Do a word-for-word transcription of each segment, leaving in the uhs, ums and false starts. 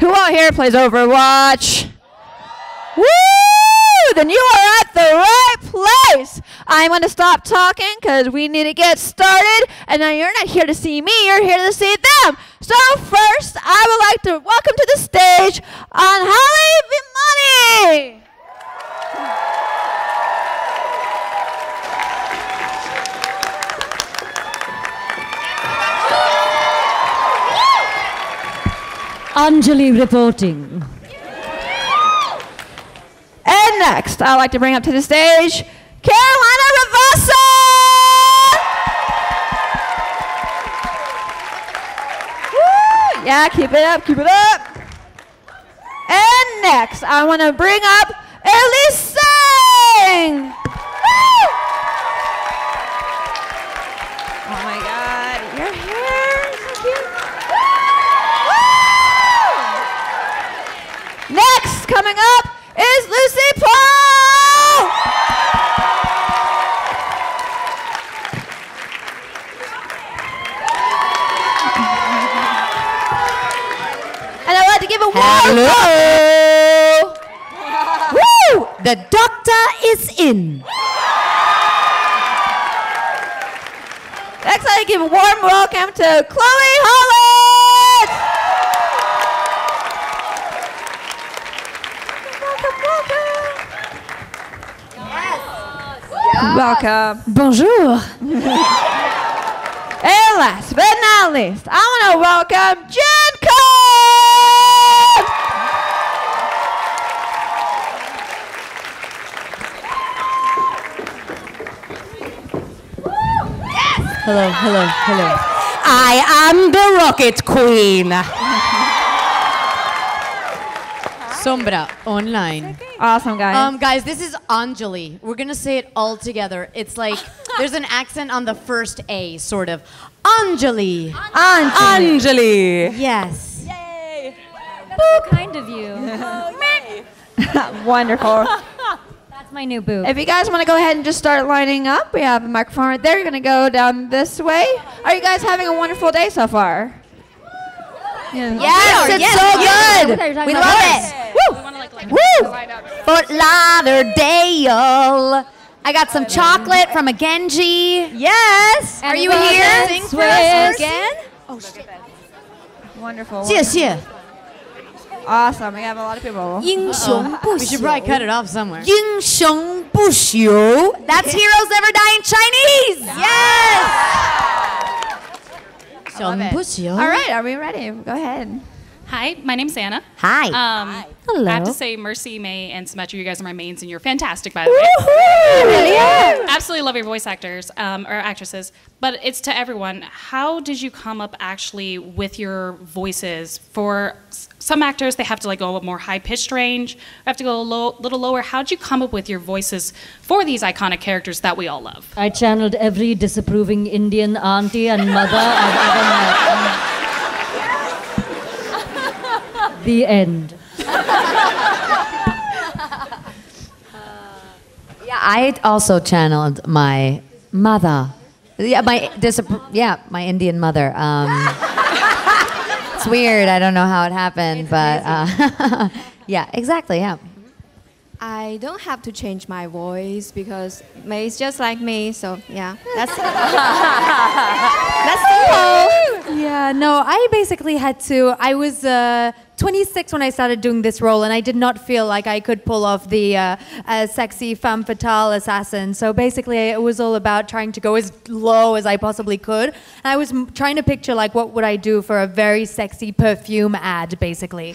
Who out here plays Overwatch? Woo! Then you are at the right place. I'm going to stop talking because we need to get started. And now you're not here to see me, you're here to see them. So first, I would like to welcome to the stage Anjali Bhimani. Anjali reporting. And next, I'd like to bring up to the stage Carolina Ravassa. Woo! Yeah, keep it up, keep it up. And next, I want to bring up Elise Zhang. Woo! Oh my God, your hair is so cute. Woo! Woo! Next, coming up is Lucie Pohl! And I'd like to give a warm welcome. Woo! The doctor is in. Next, I'd like to give a warm welcome to Chloé Hollings. Welcome. Bonjour. And last but not least, I want to welcome Jen Cohn. Hello, hello, hello. I am the Rocket Queen. Sombra online. Awesome, guys. Um, guys, this is Anjali. We're gonna say it all together. It's like there's an accent on the first A, sort of. Anjali. Anjali. Anjali. Anjali. Yes. Yay. That's so kind of you. Oh, wonderful. That's my new boo. If you guys want to go ahead and just start lining up, we have a microphone right there. You're gonna go down this way. Are you guys having a wonderful day so far? Yeah. Yes, it's yes, so good. Yes. We love it. Woo! We wanna, like, like, woo! Fort Lauderdale. I got some chocolate from a Genji. Yes. And are you here? Sing for us again? Oh shit! Wonderful. See ya, see ya. Awesome. We have a lot of people. Uh-oh. We should probably cut it off somewhere. That's heroes never die in Chinese. Yes. All right, are we ready? Go ahead. Hi, my name's Anna. Hi. Um, Hi. Hello. I have to say, Mercy, Mei, and Symmetra, you guys are my mains, and you're fantastic, by the way. Brilliant. Absolutely love your voice actors, um, or actresses. But it's to everyone. How did you come up actually with your voices? For some actors, they have to like go a more high-pitched range. I have to go a low, little lower. How did you come up with your voices for these iconic characters that we all love? I channeled every disapproving Indian auntie and mother I've ever met. The end. Yeah, I also channeled my mother. Yeah, my yeah, my Indian mother. Um, it's weird. I don't know how it happened, it's but uh, yeah, exactly. Yeah. I don't have to change my voice because May's just like me, so yeah. That's that's simple. Yeah, no, I basically had to. I was uh, twenty-six when I started doing this role, and I did not feel like I could pull off the uh, uh, sexy femme fatale assassin. So basically, it was all about trying to go as low as I possibly could. And I was m trying to picture like what would I do for a very sexy perfume ad, basically.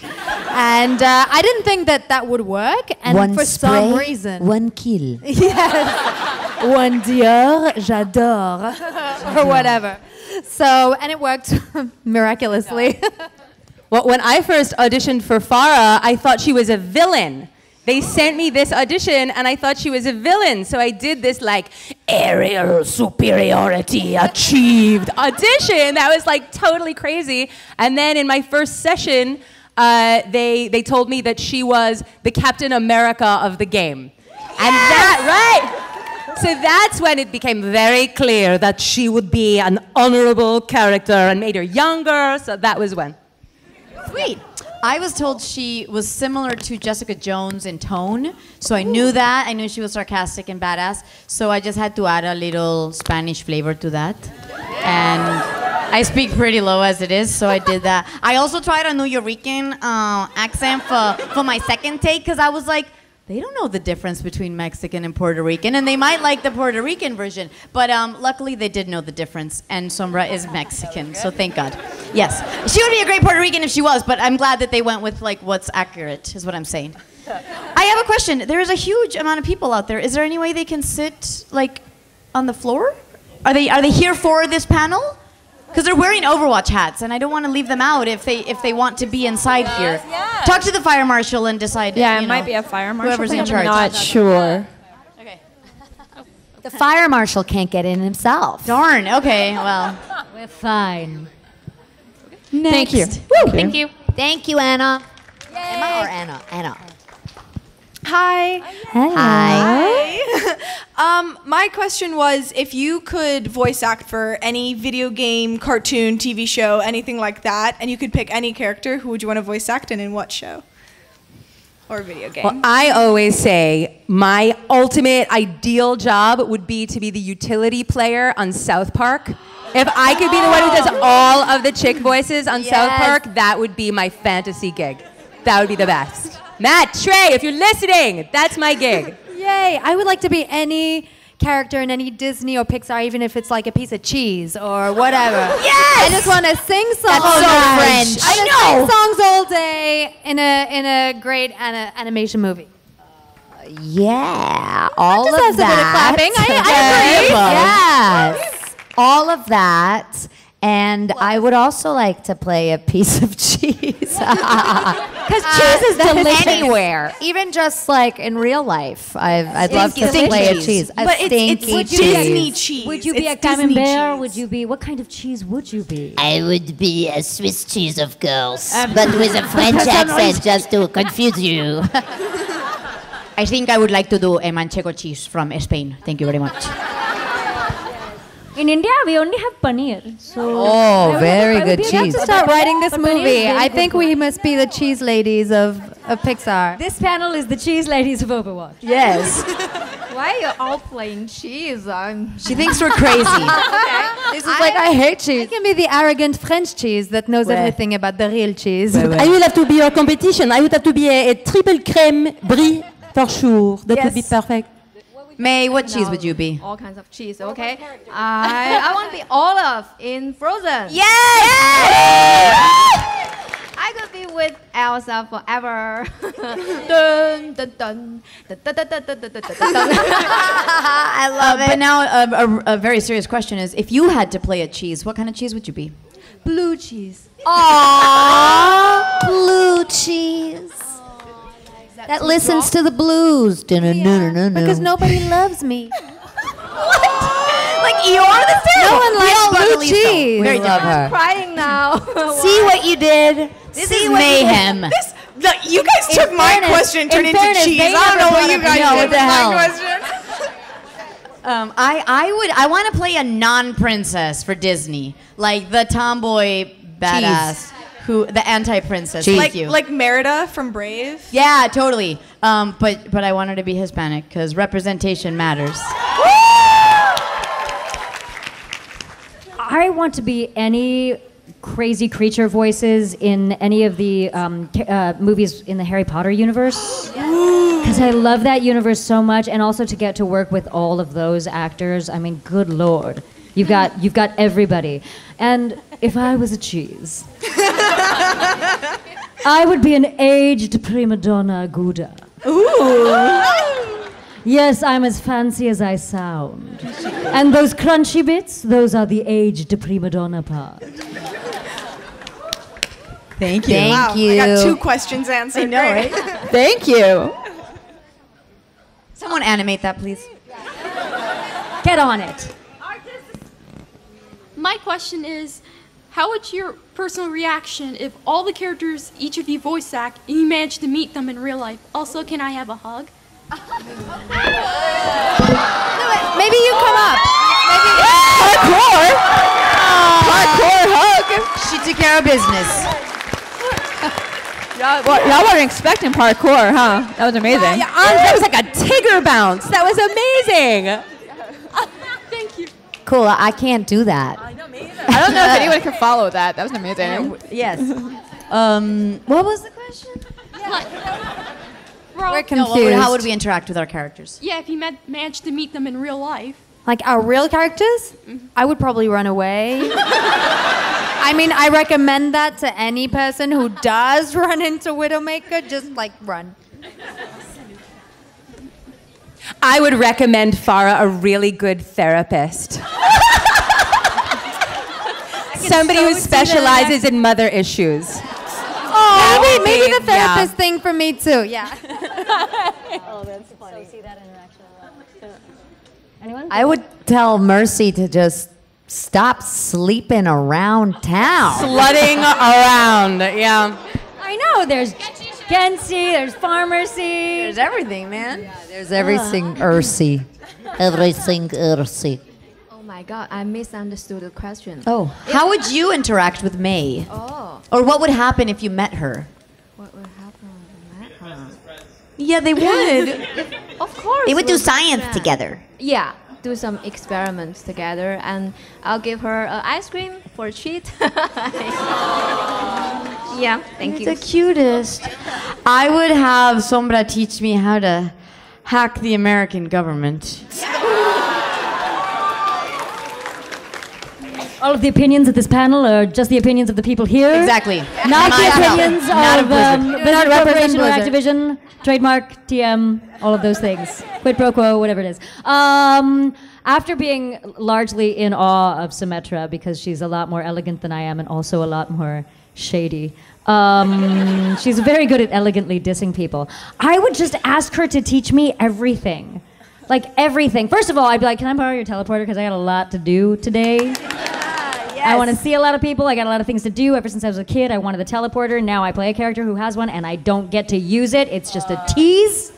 And uh, I didn't think that that would work. And one for spray, some reason, one kill. Yes. One Dior, j'adore, or whatever. So, and it worked miraculously. Yeah. Well, when I first auditioned for Pharah, I thought she was a villain. They sent me this audition, and I thought she was a villain. So I did this, like, aerial superiority achieved audition. That was, like, totally crazy. And then in my first session, uh, they, they told me that she was the Captain America of the game. Yes! And that, right? So that's when it became very clear that she would be an honorable character and made her younger. So that was when. Sweet. I was told she was similar to Jessica Jones in tone, so I knew that. I knew she was sarcastic and badass, so I just had to add a little Spanish flavor to that. And I speak pretty low as it is, so I did that. I also tried a New Yorican uh, accent for, for my second take, because I was like, they don't know the difference between Mexican and Puerto Rican, and they might like the Puerto Rican version. But um, luckily, they did know the difference, and Sombra is Mexican, so thank God. Yes, she would be a great Puerto Rican if she was, but I'm glad that they went with like what's accurate, is what I'm saying. I have a question. There is a huge amount of people out there. Is there any way they can sit like on the floor? Are they are they here for this panel? Because they're wearing Overwatch hats, and I don't want to leave them out if they if they want to be inside yes, here. Yes. Talk to the fire marshal and decide. Yeah, you it know, might be a fire marshal. Whoever's in charge. Not sure. Okay. The fire marshal can't get in himself. Darn. Okay. Well, we're fine. Next. Thank you. Woo. Thank you. Thank you, Anna. Yay. Emma or Anna? Anna. Hi. Hi. Hi. um, my question was, if you could voice act for any video game, cartoon, T V show, anything like that, and you could pick any character, who would you want to voice act and in what show? Or video game? Well, I always say my ultimate ideal job would be to be the utility player on South Park. If I could be the one who does all of the chick voices on yes. South Park, that would be my fantasy gig. That would be the best. Matt, Trey, if you're listening, that's my gig. Yay, I would like to be any character in any Disney or Pixar, even if it's like a piece of cheese or whatever. Yes! I just want to sing songs. That's so French. I, I know. Sing songs all day in a, in a great ana animation movie. Uh, yeah, all that of that. Just has a bit of clapping. I, I agree. Yes, all of that. And what? I would also like to play a piece of cheese. Because uh, cheese is delicious. Anywhere. Even just like in real life. I've, I'd stinky love to stinky play cheese. a cheese. A but stinky it's, it's cheese. Disney cheese. Would you be it's a camembert? Would you be, what kind of cheese would you be? I would be a Swiss cheese, of course. Um, but with a French accent just to confuse you. I think I would like to do a manchego cheese from Spain. Thank you very much. In India, we only have paneer. So oh, very good cheese. We have to start writing this movie. I think we must be the cheese ladies of, of Pixar. This panel is the cheese ladies of Overwatch. Yes. Why are you all playing cheese? I'm she thinks we're crazy. Okay. This is I, like, I hate cheese. I can be the arrogant French cheese that knows where? everything about the real cheese. Where, where? I would have to be your competition. I would have to be a, a triple crème brie for sure. That yes. would be perfect. Mei, what cheese would you be? All kinds of cheese, okay? I, I want to be Olaf in Frozen. Yes! Yes! I could be with Elsa forever. Dun, dun, dun. I love uh, it. But now a, a, a very serious question is, if you had to play a cheese, what kind of cheese would you be? Blue cheese. Aww, blue cheese. That so listens strong? to the blues. Yeah, no, no, no. Because nobody loves me. What? Like, you are the same. No one likes blue cheese. We love her. I'm crying now. See what you did. This See is mayhem. This, the, you guys in, took in my fairness, question and turned in fairness, into cheese. I don't know what you guys know, did with my question. um, I, I would, I want to play a non-princess for Disney. Like the tomboy badass. Cheese. Who the anti-princess? Like you, like Merida from Brave. Yeah, totally. Um, but but I wanted to be Hispanic because representation matters. I want to be any crazy creature voices in any of the um, uh, movies in the Harry Potter universe because I love that universe so much, and also to get to work with all of those actors. I mean, good Lord. You've got, you've got everybody. And if I was a cheese, I would be an aged prima donna Gouda. Ooh. Yes, I'm as fancy as I sound. And those crunchy bits, those are the aged prima donna part. Thank you. Thank wow, you. I got two questions answered. I know, right? Thank you. Someone animate that, please. Get on it. My question is, how would your personal reaction if all the characters each of you voice act and you managed to meet them in real life? Also, can I have a hug? Maybe you come up. Maybe parkour. Parkour hug. She took care of business. Y'all well, weren't expecting parkour, huh? That was amazing. Yeah, yeah. Oh, that was like a Tigger bounce. That was amazing. Thank you. Cool. I can't do that. I know, me either. I don't know if anyone can follow that. That was amazing. Yes. Um, what was the question? Yeah. We're, We're confused. No, well, how would we interact with our characters? Yeah, if you met, managed to meet them in real life. Like our real characters? Mm-hmm. I would probably run away. I mean, I recommend that to any person who does run into Widowmaker. Just, like, run. I would recommend Pharah a really good therapist. Somebody so who specializes in mother issues. Oh, maybe, maybe the therapist yeah. thing for me, too. Yeah. Oh, that's funny. So see that interaction a lot. So, anyone? I would tell Mercy to just stop sleeping around town. Slutting around, yeah. I know, there's Genji, there's Pharmacy. There's everything, man. Yeah, there's everything Ursi. Everything Ursi. Oh my God, I misunderstood the question. Oh, how would you interact with Mei? Oh. Or what would happen if you met her? What would happen if you met her? Yeah, they would. Of course. They would do science together. Yeah. Do some experiments together, and I'll give her uh, ice cream for a treat. Yeah, thank you. It's the cutest. I would have Sombra teach me how to hack the American government. All of the opinions at this panel are just the opinions of the people here. Exactly. Not My the opinions not of um, Blizzard Corporation or Activision, trademark, T M, all of those things. Quid pro quo, whatever it is. Um, after being largely in awe of Symmetra, because she's a lot more elegant than I am and also a lot more shady, um, she's very good at elegantly dissing people. I would just ask her to teach me everything. Like, everything. First of all, I'd be like, can I borrow your teleporter? Because I got a lot to do today. I want to see a lot of people. I got a lot of things to do. Ever since I was a kid, I wanted the teleporter. Now I play a character who has one, and I don't get to use it. It's just a tease.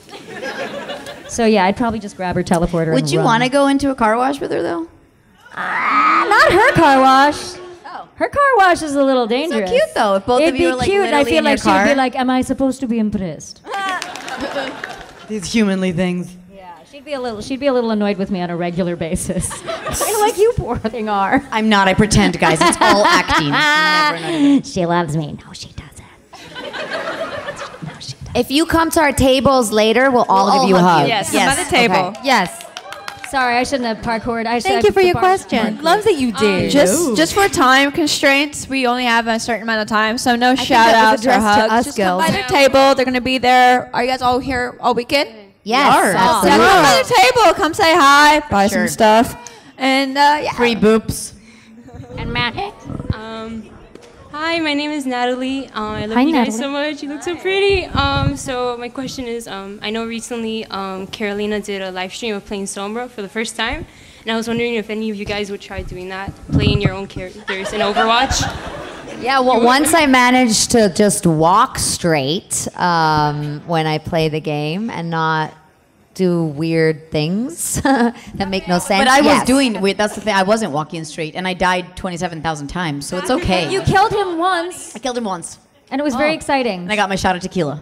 So yeah, I'd probably just grab her teleporter. Would and you want to go into a car wash with her, though? Ah, not her car wash. Oh. Her car wash is a little dangerous. So cute, though. If both It'd of you were like literally in your car. It'd be cute. I feel like she'd be like, "Am I supposed to be impressed?" These humanly things. She'd be a little. She'd be a little annoyed with me on a regular basis. Like you poor thing are. I'm not. I pretend, guys. It's all acting. Never she loves me. No, she doesn't. No, she doesn't. If you come to our tables later, we'll, we'll all give all you a hug. You. Yes. Yes. By the table. Okay. Yes. Sorry, I shouldn't have parkoured. I should. Thank you for your question. Love that you did. Um, just, no. just for time constraints, we only have a certain amount of time, so no I shout outs or hugs. Us just girls. Come by the table. They're gonna be there. Are you guys all here all weekend? Yes, absolutely. So come by the table, come say hi, buy sure. some stuff, and uh, yeah. Free boops. And Matt. Um, hi, my name is Natalie. Uh, I love hi, you guys Natalie. so much. You look hi. so pretty. Um, so my question is, um, I know recently um, Carolina did a live stream of playing Sombra for the first time, and I was wondering if any of you guys would try doing that, playing your own characters in Overwatch. Yeah, well, once I managed to just walk straight um, when I play the game and not do weird things that make no sense. But I yes. was doing weird, that's the thing, I wasn't walking straight, and I died twenty-seven thousand times, so it's okay. You killed him once. I killed him once. And it was oh. very exciting. And I got my shot of tequila.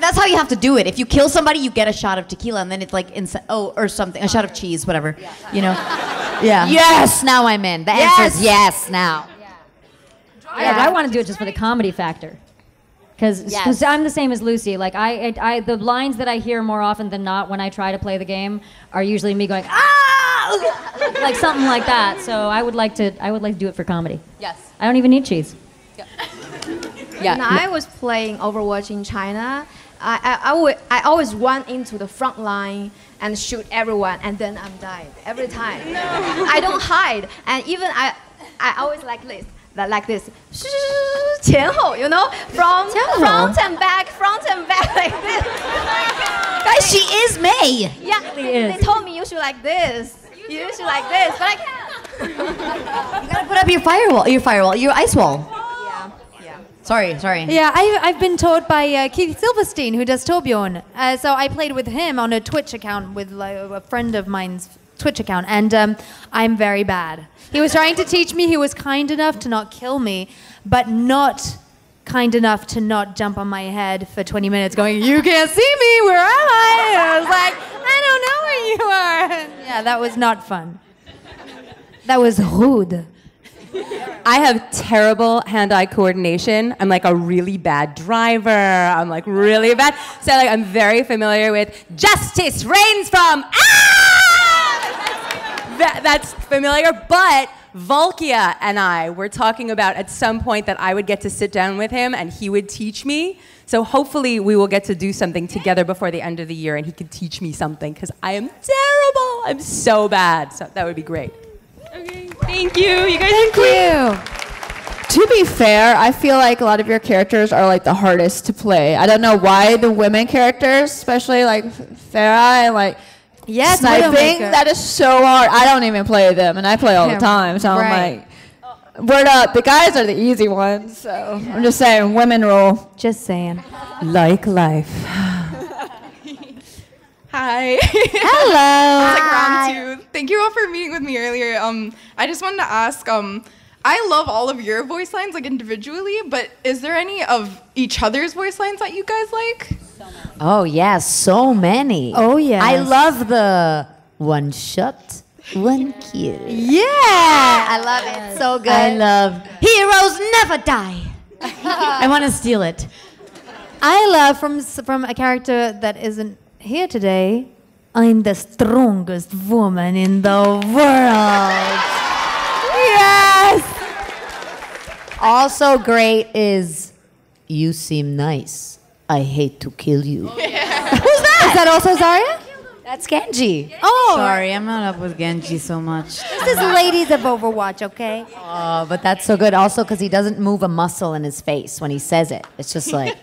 That's how you have to do it. If you kill somebody, you get a shot of tequila, and then it's like, insa oh, or something, a shot of cheese, whatever, yeah. you know? Yeah. Yes, now I'm in. The yes. answer is yes now. Yeah. Yeah. I, I want to do it just for the comedy factor. Because yes. I'm the same as Lucie. Like, I, I, I, the lines that I hear more often than not when I try to play the game are usually me going, ah! Like something like that. So I would like to, I would like to do it for comedy. Yes. I don't even need cheese. Yeah. Yeah. When I was playing Overwatch in China, I, I, I, would, I always run into the front line and shoot everyone, and then I'm dying every time. No. I don't hide, and even I, I always like this, like this, you know, from front and back, front and back, like this. Guys, she is Mei. Yeah, they, they told me you should like this, you should like this, but I can't. You gotta put up your firewall, your firewall, your ice wall. Sorry, sorry. Yeah, I, I've been taught by uh, Keith Silverstein, who does Torbjörn. Uh, so I played with him on a Twitch account with like, a friend of mine's Twitch account, and um, I'm very bad. He was trying to teach me. He was kind enough to not kill me, but not kind enough to not jump on my head for twenty minutes going, you can't see me, where am I? And I was like, I don't know where you are. And yeah, that was not fun. That was rude. I have terrible hand-eye coordination. I'm like a really bad driver. I'm like really bad. So like, I'm very familiar with justice reigns from, ah! that, that's familiar, but Volkia and I were talking about at some point that I would get to sit down with him and he would teach me. So hopefully we will get to do something together before the end of the year and he could teach me something because I am terrible. I'm so bad. So that would be great. Okay. Thank you. You guys Thank are cool. you. To be fair, I feel like a lot of your characters are like the hardest to play. I don't know why the women characters, especially like Pharah and like Yes, sniping, that is so hard. I don't even play them, and I play all the time, so right. I'm like, word up, the guys are the easy ones, so I'm just saying, women rule. Just saying. Like life. Hi. Hello. Hi. It's like round two. Thank you all for meeting with me earlier. Um, I just wanted to ask, um, I love all of your voice lines, like individually, but is there any of each other's voice lines that you guys like? Oh, yeah, so many. Oh, yeah. I love the one shot, one kill. Yeah. I love it. So good. I love heroes never die. I want to steal it. I love from, from a character that isn't here today, I'm the strongest woman in the world. Yes. Also great is you seem nice. I hate to kill you. Oh, yeah. Who's that? Is that also Zarya? That's Genji. Oh. Sorry, I'm not up with Genji so much. This is ladies of Overwatch, okay? Oh, but that's so good. Also, because he doesn't move a muscle in his face when he says it. It's just like...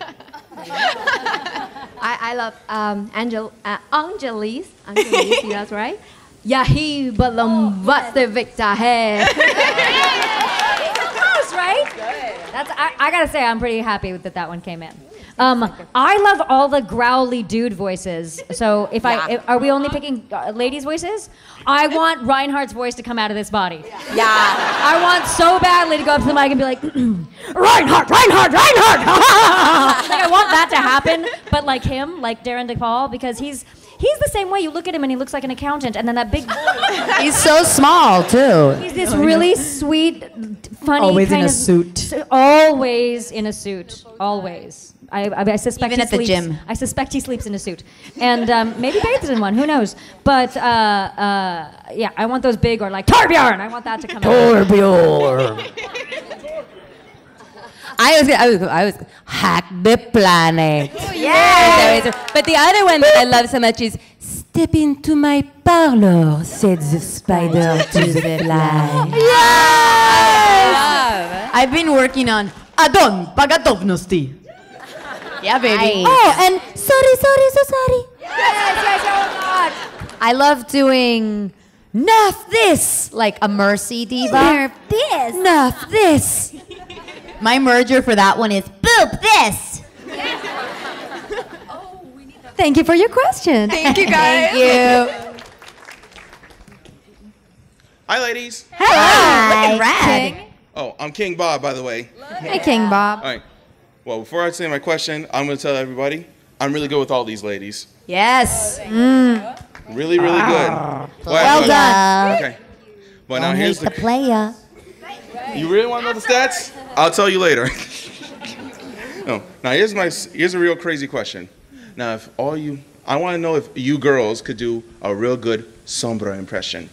I, I love um, Angel, uh, Anjali's. Anjali's, you guys right? Yahi balam vatse victa hai. So close, right? Good. That's, I, I gotta say, I'm pretty happy that that one came in. Um, I love all the growly dude voices. So if yeah. I if, are we only picking uh, ladies' voices? I want Reinhardt's voice to come out of this body. Yeah. yeah. I want so badly to go up to the mic and be like, Reinhardt, Reinhardt, Reinhardt. Like I want that to happen, but like him, like Darren DePaul, because he's he's the same way. You look at him and he looks like an accountant, and then that big voice. He's so small too. He's this really sweet, funny. Always kind in a of, suit. Always in a suit. Always. I, I, I suspect Even he at sleeps, the gym. I suspect he sleeps in a suit, and um, maybe bathes in one. Who knows? But uh, uh, yeah, I want those big or like Torbjörn. I want that to come. Torbjörn. I was, I was, I was hack the planet. Oh, yeah. But the other one that I love so much is step into my parlor, said the spider to the fly. Yes. I've been working on Adon Pagadovnosti. Yeah, baby. Nice. Oh, and sorry, sorry, so sorry. Yes, yes, oh God. I love doing nuff this, like a Mercy diva. Nerf this. Nuff this. My merger for that one is boop this. Oh, we need that. Thank you for your question. Thank you, guys. Thank you. Hi, ladies. Hi. Hi. Hi. King. Oh, I'm King Bob, by the way. Hi, King Bob. All right. Well, before I say my question, I'm going to tell everybody, I'm really good with all these ladies. Yes. Mm. Really, really good. Well, well done. Okay. But now here's the player. You really want to know the stats? I'll tell you later. No. Now here's my here's a real crazy question. Now, if all you, I want to know if you girls could do a real good Sombra impression.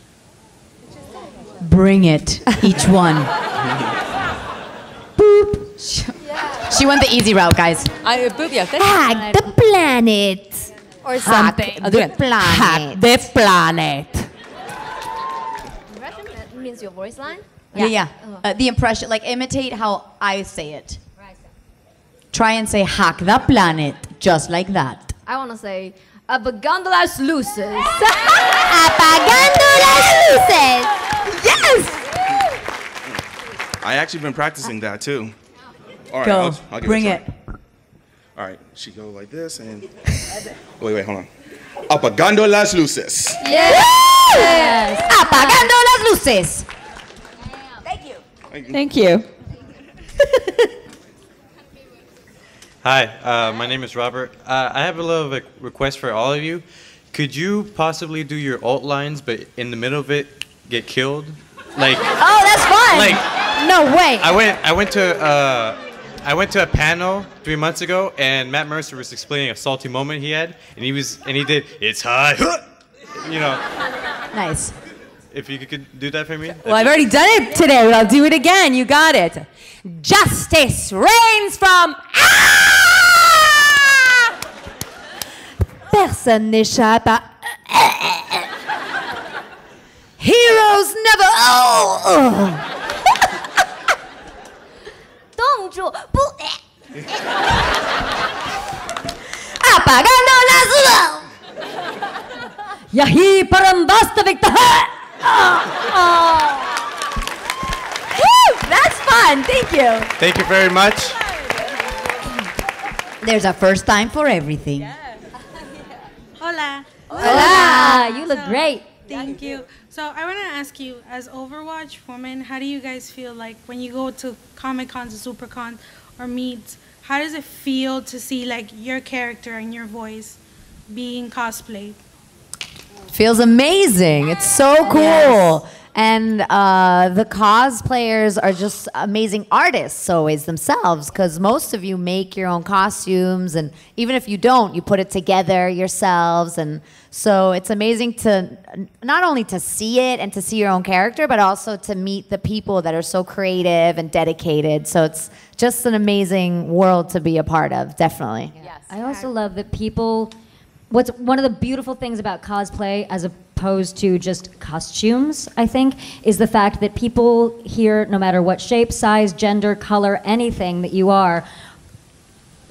Bring it, each one. Boop. She went the easy route, guys. I, boob, yeah, hack the planet. Or something. Hack the planet. Hack the planet. Impression? That means your voice line? Yeah, yeah. yeah. Uh, the impression, like imitate how I say it. Right. Try and say hack the planet, just like that. I want to say, apagandolas luces. Apagandolas luces. Yes! I actually been practicing that, too. All right, go. I'll, I'll give Bring it. All right, she go like this and wait, wait, hold on. Apagando las luces. Yes. yes. Apagando las luces. Thank you. Thank you. Thank you. Hi, uh, my name is Robert. Uh, I have a little request for all of you. Could you possibly do your alt lines, but in the middle of it, get killed? Like oh, that's fun. Like no way. I went. I went to. Uh, I went to a panel three months ago, and Matt Mercer was explaining a salty moment he had, and he was, and he did. It's high, you know. Nice. If you could do that for me. Well, I've already done it today, but I'll do it again. You got it. Justice reigns from. Ah! Personne n'échappe à. Heroes never. Oh. Apagando las luces. Yahi parambasta victor. That's fun. Thank you. Thank you very much. There's a first time for everything. Yeah. Hola. Hola. You look so great. Thank you. So I want to ask you, as Overwatch women, how do you guys feel like when you go to Comic Cons, Super Cons, or meets? How does it feel to see like your character and your voice being cosplayed? Feels amazing. It's so cool. Yes. And uh, the cosplayers are just amazing artists always themselves, because most of you make your own costumes, and even if you don't, you put it together yourselves. And so it's amazing to not only to see it and to see your own character, but also to meet the people that are so creative and dedicated. So it's just an amazing world to be a part of, definitely. Yes. I also love that people... What's one of the beautiful things about cosplay, as opposed to just costumes, I think, is the fact that people here, no matter what shape, size, gender, color, anything that you are,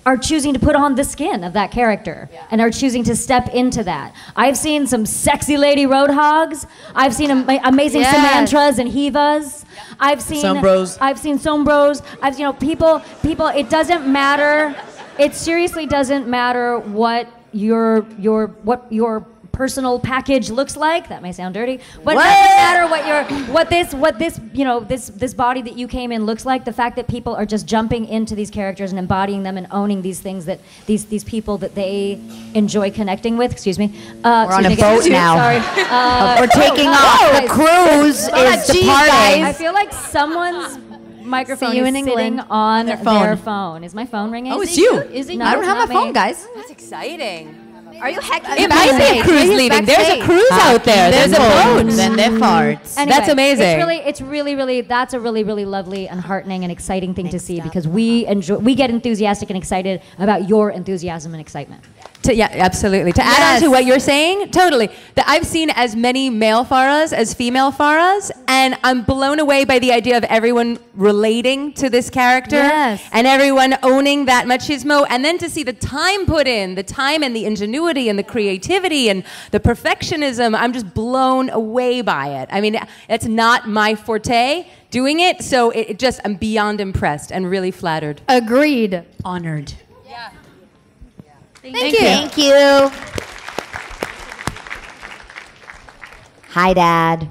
are choosing to put on the skin of that character, yeah, and are choosing to step into that. I've seen some sexy lady roadhogs. I've seen am amazing yes. Symmetras and Hivas. Yep. I've seen Sombros. I've seen Sombros. I've you know people people. It doesn't matter. It seriously doesn't matter what. Your your what your personal package looks like. That may sound dirty, but it doesn't matter what your what this what this you know this this body that you came in looks like. The fact that people are just jumping into these characters and embodying them and owning these things that these these people that they enjoy connecting with. Excuse me. Uh, We're excuse on a me, boat again. now. Sorry. Uh, We're taking oh, off oh, the cruise. Oh, is geez, departing. I feel like someone's microphone is sitting England. on their phone. their phone. Is my phone ringing? Oh, it's you. Is it you? No, I don't have my phone, me. guys. That's exciting. Are you hacking? It might be a cruise leaving. There's a cruise uh, out there. There's, there's a boat. Then they're farts. Anyway, that's amazing. It's really, it's really, really, that's a really, really lovely and heartening and exciting thing Next to see up. because we enjoy, we get enthusiastic and excited about your enthusiasm and excitement. To, yeah, absolutely. To add yes. on to what you're saying, totally. That I've seen as many male Pharahs as female Pharahs, and I'm blown away by the idea of everyone relating to this character yes. and everyone owning that machismo, and then to see the time put in, the time and the ingenuity and the creativity and the perfectionism. I'm just blown away by it. I mean, that's not my forte doing it, so it, it just I'm beyond impressed and really flattered. Agreed. Honored. Yeah. Thank, Thank you. you. Thank you. Hi, Dad.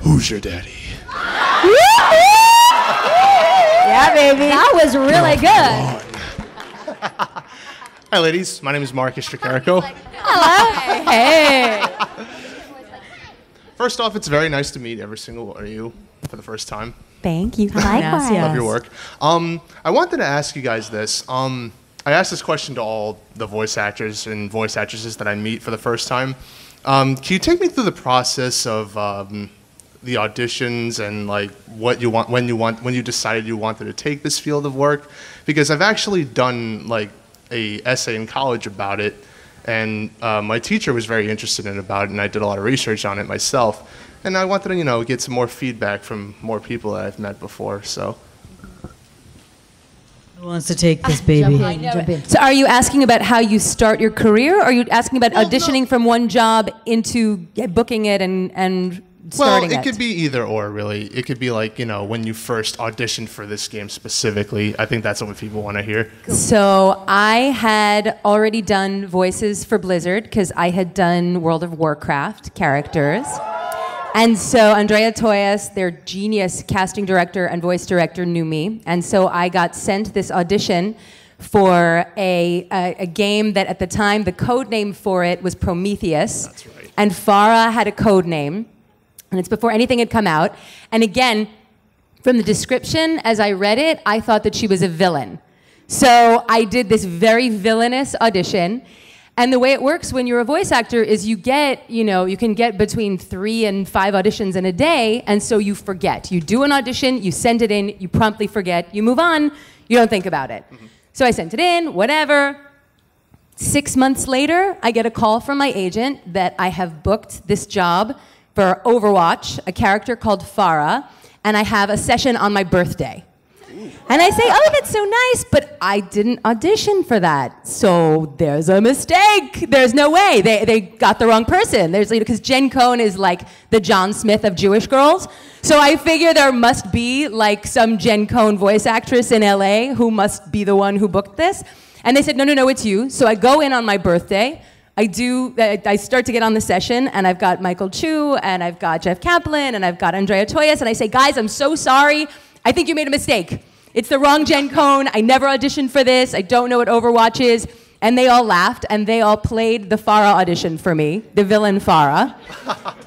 Who's your daddy? Yeah, baby. That was really good. Hi, ladies. My name is Marcus Tricarico. Hello. Hey. First off, it's very nice to meet every single one of you for the first time. Thank you. Likewise. Love your work. Um, I wanted to ask you guys this. Um, I asked this question to all the voice actors and voice actresses that I meet for the first time. Um, can you take me through the process of um, the auditions and like what you want when you want when you decided you wanted to take this field of work? Because I've actually done like an essay in college about it, and uh, my teacher was very interested in about it, and I did a lot of research on it myself. And I wanted to, you know, get some more feedback from more people that I've met before, so. Who wants to take this, baby? Jump in, jump in. So are you asking about how you start your career? Or are you asking about well, auditioning no. from one job into booking it and, and starting it? Well, it could be either or, really. It could be like, you know, when you first auditioned for this game specifically. I think that's what people want to hear. Cool. So I had already done voices for Blizzard because I had done World of Warcraft characters. And so Andrea Toyas, their genius casting director and voice director, knew me. And so I got sent this audition for a, a, a game that at the time, the code name for it was Prometheus. That's right. And Pharah had a code name. And it's before anything had come out. And again, from the description, as I read it, I thought that she was a villain. So I did this very villainous audition. And the way it works when you're a voice actor is you get, you know, you can get between three and five auditions in a day, and so you forget. You do an audition, you send it in, you promptly forget, you move on, you don't think about it. Mm-hmm. So I sent it in, whatever. Six months later, I get a call from my agent that I have booked this job for Overwatch, a character called Pharah, and I have a session on my birthday. And I say, oh, that's so nice, but I didn't audition for that. So there's a mistake. There's no way. They, they got the wrong person. There's, because Jen Cohn is like the John Smith of Jewish girls. So I figure there must be like some Jen Cohn voice actress in L A who must be the one who booked this. And they said, no, no, no, it's you. So I go in on my birthday. I do, I start to get on the session, and I've got Michael Chu, and I've got Jeff Kaplan, and I've got Andrea Toyas, and I say, guys, I'm so sorry. I think you made a mistake. It's the wrong Jen Cohn. I never auditioned for this. I don't know what Overwatch is. And they all laughed, and they all played the Pharah audition for me, the villain Pharah.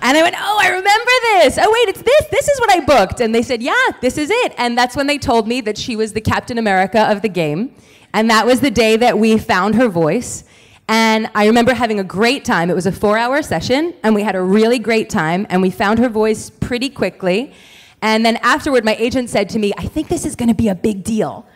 And I went, oh, I remember this. Oh, wait, it's this. This is what I booked. And they said, yeah, this is it. And that's when they told me that she was the Captain America of the game. And that was the day that we found her voice. And I remember having a great time. It was a four-hour session, and we had a really great time. And we found her voice pretty quickly. And then afterward, my agent said to me, I think this is going to be a big deal.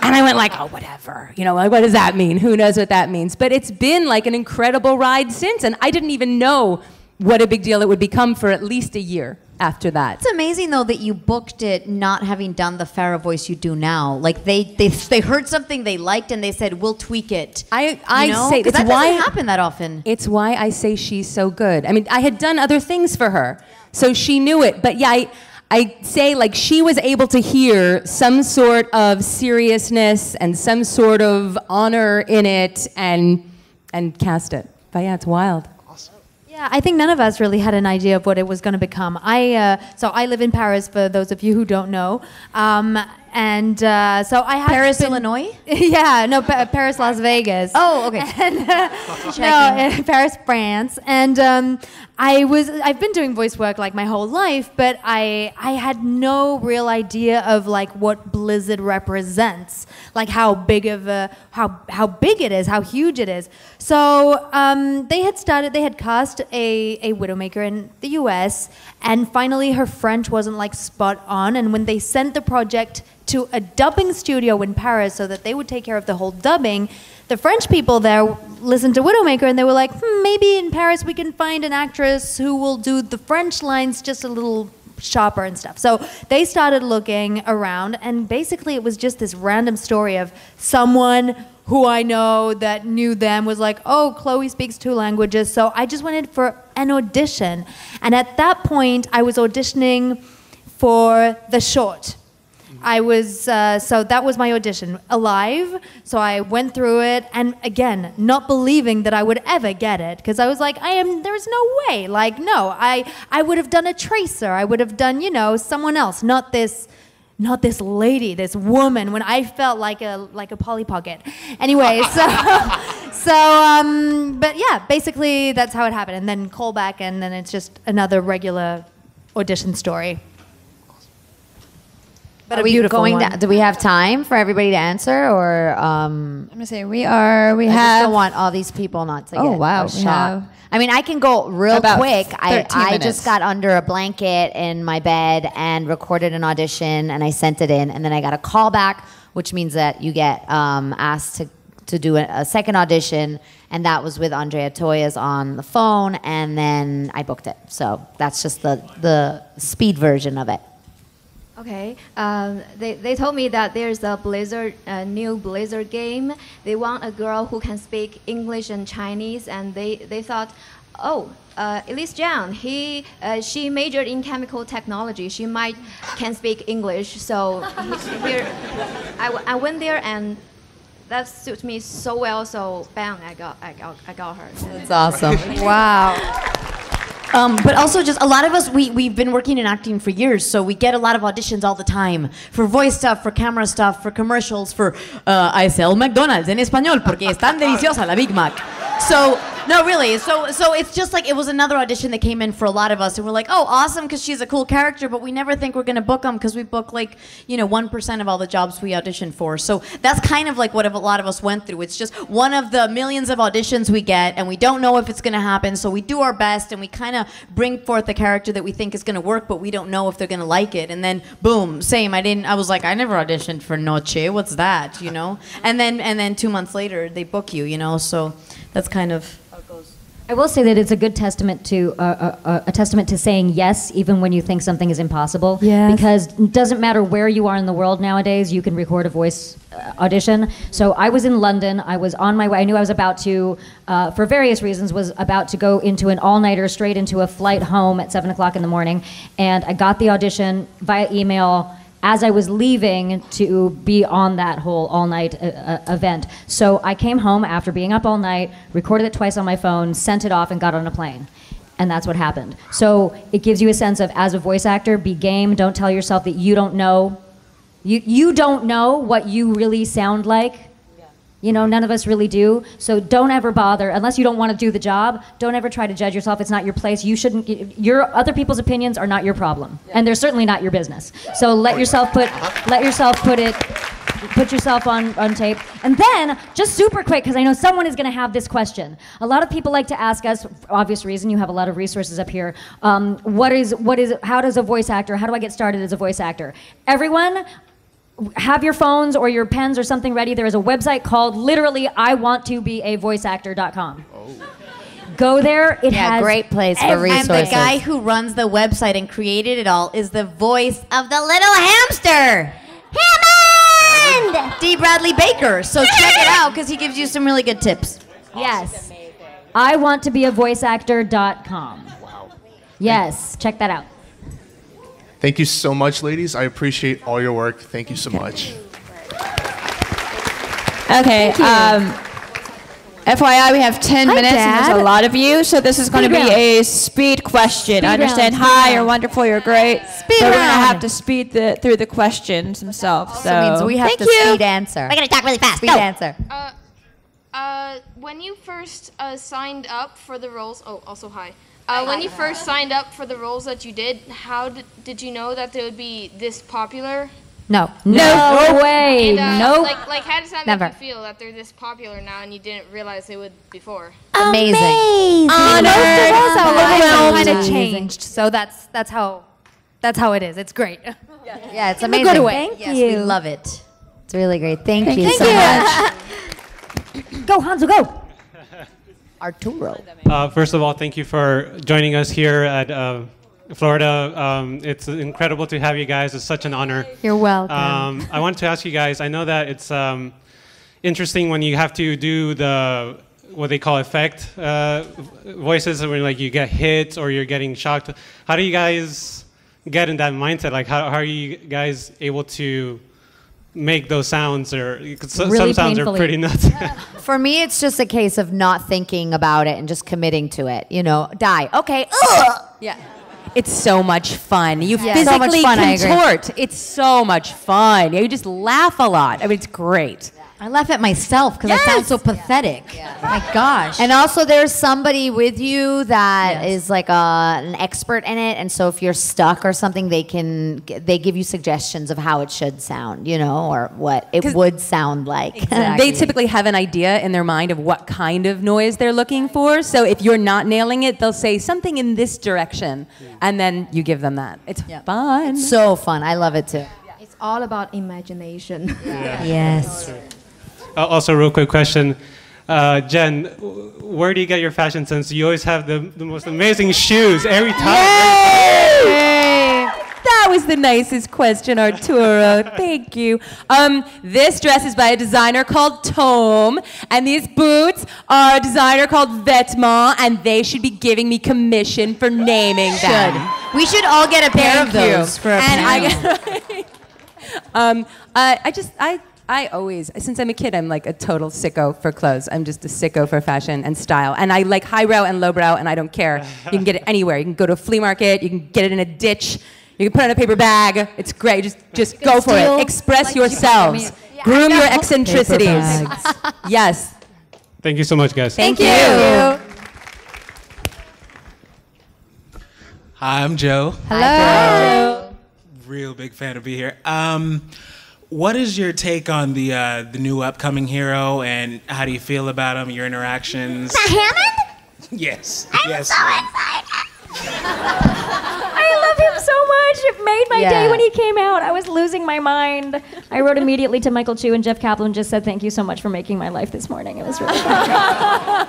And I went like, oh, whatever. You know, like, what does that mean? Who knows what that means? But it's been like an incredible ride since. And I didn't even know what a big deal it would become for at least a year after that. It's amazing, though, that you booked it not having done the Pharah voice you do now. Like, they, they, they heard something they liked, and they said, we'll tweak it. I, I you know? say it's that why, doesn't happen that often. It's why I say she's so good. I mean, I had done other things for her, so she knew it. But yeah, I... I say, like, she was able to hear some sort of seriousness and some sort of honor in it and and cast it. But yeah, it's wild. Awesome. Yeah, I think none of us really had an idea of what it was going to become. I uh, So I live in Paris, for those of you who don't know. Um, and uh, so I have Paris, been, Illinois? Yeah, no, pa Paris, Las Vegas. Oh, okay. And, uh, no, Paris, France. And... Um, I was, I've been doing voice work like my whole life, but I, I had no real idea of like what Blizzard represents, like how big of a, how, how big it is, how huge it is. So um, they had started, they had cast a, a Widowmaker in the U S, and finally her French wasn't like spot on, and when they sent the project to a dubbing studio in Paris so that they would take care of the whole dubbing, the French people there listened to Widowmaker, and they were like, hmm, maybe in Paris we can find an actress who will do the French lines just a little sharper and stuff. So they started looking around, and basically it was just this random story of someone who I know that knew them was like, oh, Chloe speaks two languages, so I just went in for an audition. And at that point, I was auditioning for the short. I was, uh, so that was my audition, Alive, so I went through it, and again, not believing that I would ever get it, because I was like, I am, there's no way, like, no, I, I would have done a Tracer, I would have done, you know, someone else, not this, not this lady, this woman, when I felt like a, like a Polly Pocket. Anyway, so, so, um, but yeah, basically that's how it happened, and then callback, and then it's just another regular audition story. But are we going down, do we have time for everybody to answer, or um, I'm gonna say we are. We I have. Just don't want all these people not to. Oh get wow! We have, I mean, I can go real quick. I I just got under a blanket in my bed and recorded an audition, and I sent it in, and then I got a call back, which means that you get um, asked to to do a, a second audition, and that was with Andrea Toyas on the phone, and then I booked it. So that's just the the speed version of it. Okay, um, they, they told me that there's a Blizzard, a new Blizzard game. They want a girl who can speak English and Chinese, and they, they thought, oh, uh, Elise Zhang, he, uh, she majored in chemical technology. She might can speak English, so here, I, w I went there, and that suits me so well, so bang, I got, I got, I got her. That's awesome. Wow. Um, but also just a lot of us, we, we've been working in acting for years, so we get a lot of auditions all the time for voice stuff, for camera stuff, for commercials, for uh, I sell McDonald's in español porque es tan deliciosa la Big Mac. So, no, really, so so it's just like it was another audition that came in for a lot of us, and we're like, oh, awesome, because she's a cool character, but we never think we're going to book them because we book like, you know, one percent of all the jobs we audition for. So that's kind of like what a lot of us went through. It's just one of the millions of auditions we get, and we don't know if it's going to happen, so we do our best, and we kind of bring forth a character that we think is going to work, but we don't know if they're going to like it, and then, boom, same, I didn't, I was like, I never auditioned for Noche, what's that, you know? And then, and then two months later, they book you, you know, so that's kind of... I will say that it's a good testament to uh, a, a testament to saying yes, even when you think something is impossible. Yes. Because it doesn't matter where you are in the world nowadays, you can record a voice audition. So I was in London. I was on my way. I knew I was about to, uh, for various reasons, was about to go into an all-nighter, straight into a flight home at seven o'clock in the morning. And I got the audition via email as I was leaving to be on that whole all-night uh, uh, event. So I came home after being up all night, recorded it twice on my phone, sent it off, and got on a plane. And that's what happened. So it gives you a sense of, as a voice actor, be game, don't tell yourself that you don't know. You, you don't know what you really sound like. Yeah. You know, none of us really do. So don't ever bother, unless you don't want to do the job, don't ever try to judge yourself. It's not your place. You shouldn't, your, other people's opinions are not your problem. Yeah. And they're certainly not your business. So let yourself put, let yourself put it, put yourself on, on tape. And then, just super quick, because I know someone is going to have this question. A lot of people like to ask us, for obvious reason, you have a lot of resources up here, um, what is, what is, how does a voice actor, how do I get started as a voice actor? Everyone, have your phones or your pens or something ready. There is a website called, literally, I want to be a voice actor dot com. Oh. Go there. It yeah, has great place for resources. And the guy who runs the website and created it all is the voice of the little hamster. Hammond! D. Bradley Baker. So check it out because he gives you some really good tips. Yes. I want to be a voice actor dot com. Wow. Yes. Check that out. Thank you so much, ladies. I appreciate all your work. Thank you so much. Okay. Um, F Y I, we have ten Hi, minutes, Dad. And there's a lot of you, so this is going to be a speed question. Speed I understand, round, hi, round. You're wonderful, you're great. Speed but round. We're going to have to speed the, through the questions themselves. So means we have Thank to you. Speed answer. We're going to talk really fast. Speed Go. Answer. Uh, uh, when you first uh, signed up for the roles, oh, also hi. Uh, when you first signed up for the roles that you did, how did, did you know that they would be this popular? No. No, no way. And, uh, no. Like, like, how does that Never. Make you feel that they're this popular now and you didn't realize they would before? Amazing. Amazing. Honored. Overwhelmed. Kind of changed. So that's that's how that's how it is. It's great. Yeah, yeah it's amazing. In a good way. Thank yes, you. We love it. It's really great. Thank, Thank you, you so much. Go, Hanzo, go. Arturo. Uh, first of all, thank you for joining us here at. Uh, Florida, um, it's incredible to have you guys. It's such an honor. You're welcome. Um, I want to ask you guys, I know that it's um, interesting when you have to do the, what they call effect uh, voices, when like you get hit or you're getting shocked. How do you guys get in that mindset? Like how, how are you guys able to make those sounds, or really some sounds painfully. Are pretty nuts. For me, it's just a case of not thinking about it and just committing to it. You know, die, okay, ugh. Yeah. It's so much fun. You yeah. physically so much fun, contort. It's so much fun. You just laugh a lot. I mean, it's great. Yeah. I laugh at myself because yes. I sound so pathetic. Yeah. Yeah. My gosh. And also there's somebody with you that yes. is like a, an expert in it. And so if you're stuck or something, they can, they give you suggestions of how it should sound, you know, or what it would sound like. Exactly. They typically have an idea in their mind of what kind of noise they're looking for. So if you're not nailing it, they'll say something in this direction. Yeah. And then you give them that. It's yeah. fun. It's so fun. I love it too. It's all about imagination. Yeah. Yeah. Yes. Uh, also, real quick question, uh, Jen, where do you get your fashion sense? You always have the, the most amazing shoes every time. Yay! Yay! That was the nicest question, Arturo. Thank you. Um, this dress is by a designer called Tome, and these boots are a designer called Vetements, and they should be giving me commission for naming should. Them. We should all get a pair Thank of those. You. For a and I, um, uh, I just I. I always, since I'm a kid, I'm like a total sicko for clothes. I'm just a sicko for fashion and style. And I like highbrow and lowbrow, and I don't care. You can get it anywhere. You can go to a flea market. You can get it in a ditch. You can put it in a paper bag. It's great. Just, just go for it. Express like yourselves. You Groom your eccentricities. Yes. Thank you so much, guys. Thank, Thank you. you. Hi, I'm Joe. Hello. Hello. Real big fan to be here. Um, what is your take on the uh, the new upcoming hero, and how do you feel about him? Your interactions. Is that Hammond? Yes. I'm yes. so excited. I love him so much. It made my yeah. day when he came out. I was losing my mind. I wrote immediately to Michael Chu, and Jeff Kaplan just said, "Thank you so much for making my life this morning. It was really fun."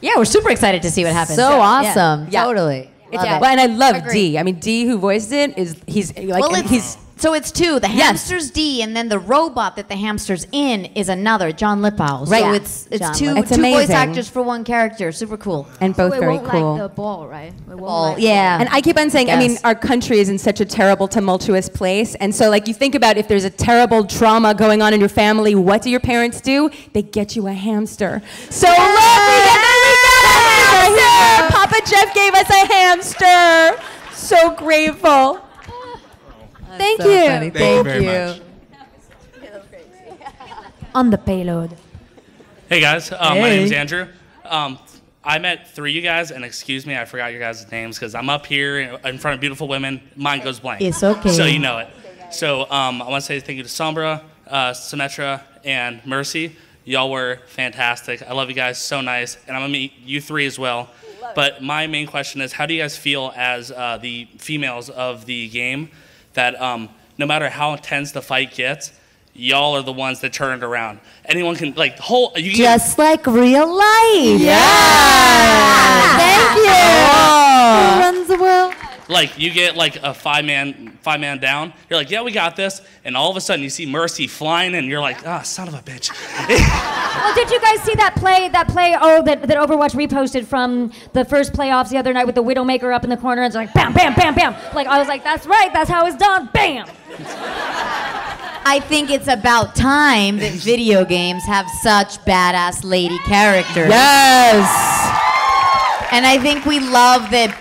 Yeah, we're super excited to see what happens. So awesome. Yeah. Totally. Yeah. Well, and I love Agreed. D. I mean, D, who voiced it, is he's like well, it's, he's. So it's two. The hamster's yes. D, and then the robot that the hamster's in is another, John Lithgow. So right. So it's it's John two it's two amazing. voice actors for one character. Super cool. And both so very won't cool. Like the ball, right? We won't ball, like yeah. And I keep on saying, yes. I mean, our country is in such a terrible, tumultuous place, and so like you think about if there's a terrible trauma going on in your family, what do your parents do? They get you a hamster. So yeah. love Hamster. Papa Jeff gave us a hamster. So grateful. That's Thank so you. Funny. Thank, Thank you. Very you. Much. On the payload. Hey guys, um, hey. my name's Andrew. Um, I met three of you guys, and excuse me, I forgot your guys' names because I'm up here in front of beautiful women. Mine goes blank. It's okay. So you know it. So um, I want to say thank you to Sombra, uh, Symmetra, and Mercy. Y'all were fantastic. I love you guys, so nice. And I'm gonna meet you three as well. Love but it. My main question is, how do you guys feel as uh, the females of the game that um, no matter how intense the fight gets, y'all are the ones that turn it around? Anyone can, like, whole, you can Just like real life. Yeah. yeah. Thank you. Oh. Who runs the world? Like, you get, like, a five-man five man down. You're like, yeah, we got this. And all of a sudden, you see Mercy flying, and you're like, ah, oh, son of a bitch. Well, did you guys see that play, that play, oh, that, that Overwatch reposted from the first playoffs the other night with the Widowmaker up in the corner, and it's like, bam, bam, bam, bam. Like, I was like, that's right, that's how it's done, bam. I think it's about time that video games have such badass lady characters. Yes! And I think we love that...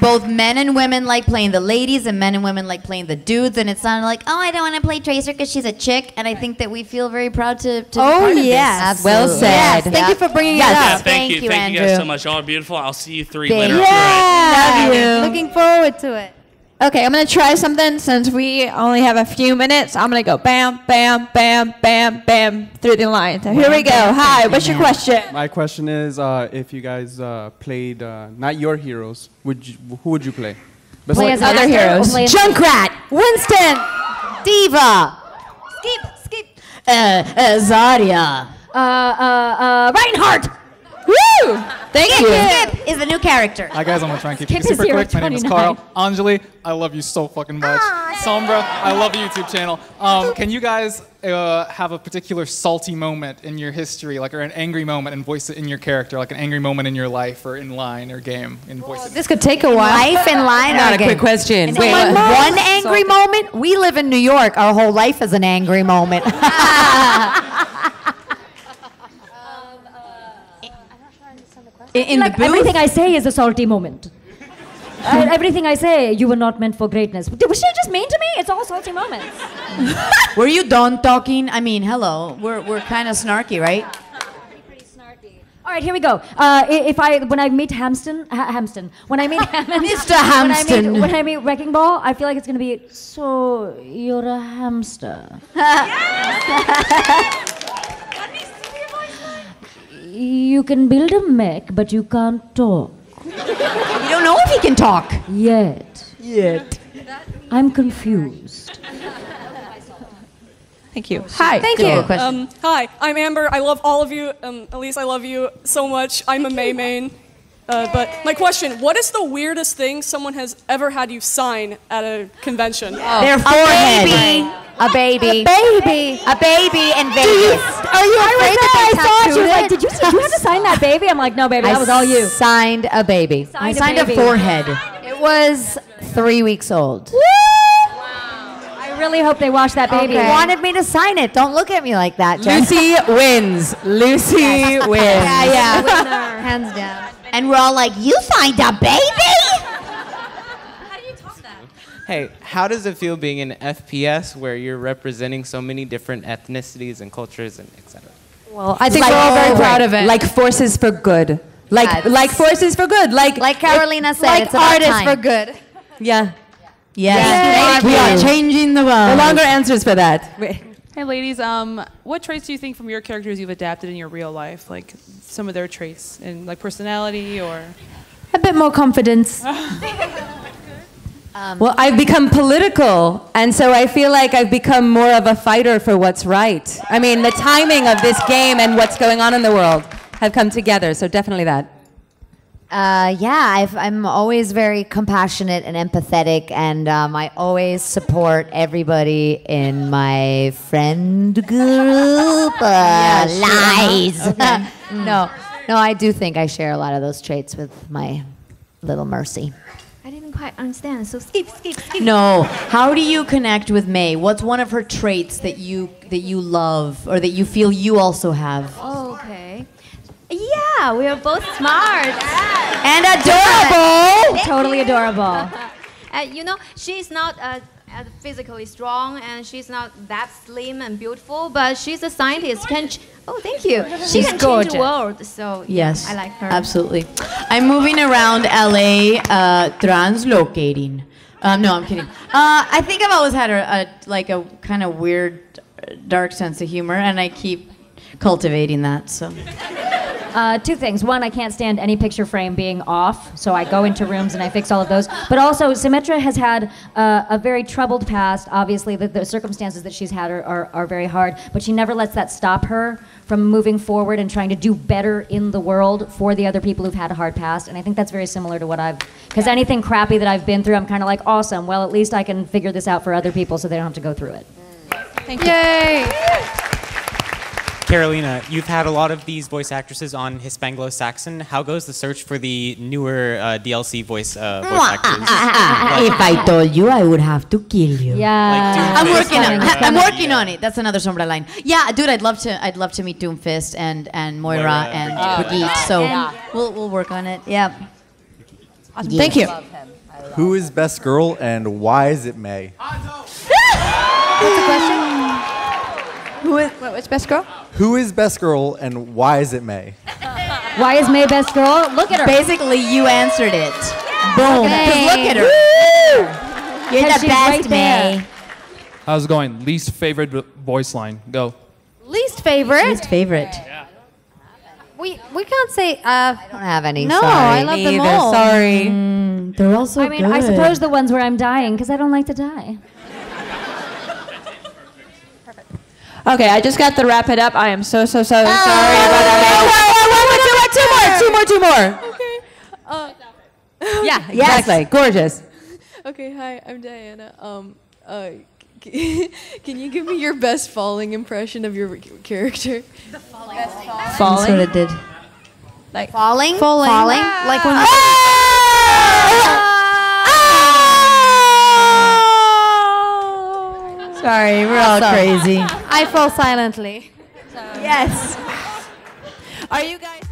Both men and women like playing the ladies, and men and women like playing the dudes, and it's not like, oh, I don't want to play Tracer because she's a chick, and I think that we feel very proud to, to oh, be part yes. of this. Oh, well said. Yes. Thank yeah. you for bringing yes. it up. Yeah, thank, thank you. you thank Andrew. you guys so much. Y'all are beautiful. I'll see you three thank later. Yeah. Love you. Looking forward to it. Okay, I'm going to try something since we only have a few minutes. I'm going to go bam, bam, bam, bam, bam through the line. So here we go. Hi, what's your question? My question is uh, if you guys uh, played, uh, not your heroes, would you, who would you play? Besides play as other heroes. Play as Junkrat, Winston, Diva, Skip, Skip, uh, uh, Zarya, uh, uh, uh, Reinhardt. Woo! Thank Skip, you. Skip is the new character. Hi guys, I'm gonna try and keep Skip it super quick. My name is Carl. Anjali, I love you so fucking much. Aww. Sombra, I love your YouTube channel. Um, can you guys uh, have a particular salty moment in your history, like or an angry moment, and voice it in your character, like an angry moment in your life or in line or game, and voice well, it. This could take a while. In life in line. Not or a game. Quick question. Wait, one, one angry salty. moment? We live in New York. Our whole life is an angry moment. In like, the booth? Everything I say is a salty moment. I, everything I say, you were not meant for greatness. Was she just mean to me? It's all salty moments. Were you done talking? I mean, hello. We're, we're kind of snarky, right? Pretty, pretty snarky. All right, here we go. Uh, if I, when I meet Hamston, ha Hamston, when I meet Hammond, Mister Hamston. When I meet, when I meet Wrecking Ball, I feel like it's going to be, so you're a hamster. Yes! You can build a mech, but you can't talk. You don't know if he can talk. Yet. Yet. I'm confused. Thank you. Hi. Thank Good you. Um, hi. I'm Amber. I love all of you. Um, Elise, I love you so much. I'm a Mei main. Uh, but my question, what is the weirdest thing someone has ever had you sign at a convention? Oh. Their forehead. A baby. A baby. A baby. A baby in Vegas. Are you afraid that they tattooed it? I saw it. She was like, did you, did you have to sign that baby? I'm like, no, baby, that was all you. I signed a baby. Signed I signed a, baby. a forehead. It was three weeks old. Woo! Wow. I really hope they wash that baby. Okay. He wanted me to sign it. Don't look at me like that, Jen. Lucie wins. Lucie yes. wins. Yeah, yeah. Winner. Hands down. And we're all like, you signed a baby? Hey, how does it feel being in F P S where you're representing so many different ethnicities and cultures and et cetera? Well, I think like, we're all very proud of it. Like forces for good. Like yeah, like forces for good. Like like Carolina said, like it's about artists time. for good. Yeah. Yeah. Yes. Yes. We are changing the world. No longer answers for that. Wait. Hey, ladies. Um, what traits do you think from your characters you've adapted in your real life? Like some of their traits and like personality or a bit more confidence. Um, well, I've become political, and so I feel like I've become more of a fighter for what's right. I mean, the timing of this game and what's going on in the world have come together, so definitely that. Uh, yeah, I've, I'm always very compassionate and empathetic, and um, I always support everybody in my friend group. Uh, yeah, lies. Sure. Okay. Mm. No, no, I do think I share a lot of those traits with my little Mercy. I didn't quite understand, so skip, skip, skip. No, how do you connect with Mei? What's one of her traits that you that you love, or that you feel you also have? Oh, okay. Yeah, we are both smart. Yes. And adorable. Totally adorable. Uh, you know, she's not uh, physically strong, and she's not that slim and beautiful, but she's a scientist. Can she Oh, thank you. She She's can gorgeous. change the world, so yes, I like her. Absolutely. I'm moving around L A, uh, translocating. Um, no, I'm kidding. Uh, I think I've always had a, a like a kind of weird, dark sense of humor, and I keep cultivating that. So, uh, two things. One, I can't stand any picture frame being off, so I go into rooms and I fix all of those. But also, Symmetra has had uh, a very troubled past. Obviously, the, the circumstances that she's had are, are, are very hard, but she never lets that stop her from moving forward and trying to do better in the world for the other people who've had a hard past. And I think that's very similar to what I've, because yeah. anything crappy that I've been through, I'm kind of like, awesome, well, at least I can figure this out for other people so they don't have to go through it. Thank you. Yay. Carolina, you've had a lot of these voice actresses on Hispanglo-Saxon. How goes the search for the newer uh, D L C voice, uh, voice actors? Like, if I told you, I would have to kill you. Yeah, like I'm working on it. I'm working on it. That's another Sombra line. Yeah, dude, I'd love to. I'd love to meet Doomfist and and Moira, Moira and Brigitte. Uh, so and we'll we'll work on it. Yeah. Awesome. Yes. Thank you. Who is best girl and why is it Mei? What's the question? Who is what, what's best girl? Who is best girl and why is it Mei? Why is Mei best girl? Look at her. Basically, you answered it. Yeah. Boom. Okay. Look at her. Woo! You're the best, right Mei. How's it going? Least favorite voice line. Go. Least favorite. Least favorite. Yeah. We we can't say. Uh, I don't have any. No, sorry. I love Me them either. all. Sorry. Mm, they're all so I mean, good. I suppose the ones where I'm dying because I don't like to die. Okay, I just got to wrap it up. I am so, so, so sorry about that. Two more, two more, two more. Okay. Uh, yeah, exactly. Yes. Gorgeous. Okay, hi, I'm Diana. Um, uh, can you give me your best falling impression of your character? The falling. Best falling? Falling? Sort of did. Like, falling? Falling. Falling? Ah. Like when you... Ah. Ah. Sorry, we're all awesome. crazy. I fall silently. So. Yes. Are you guys...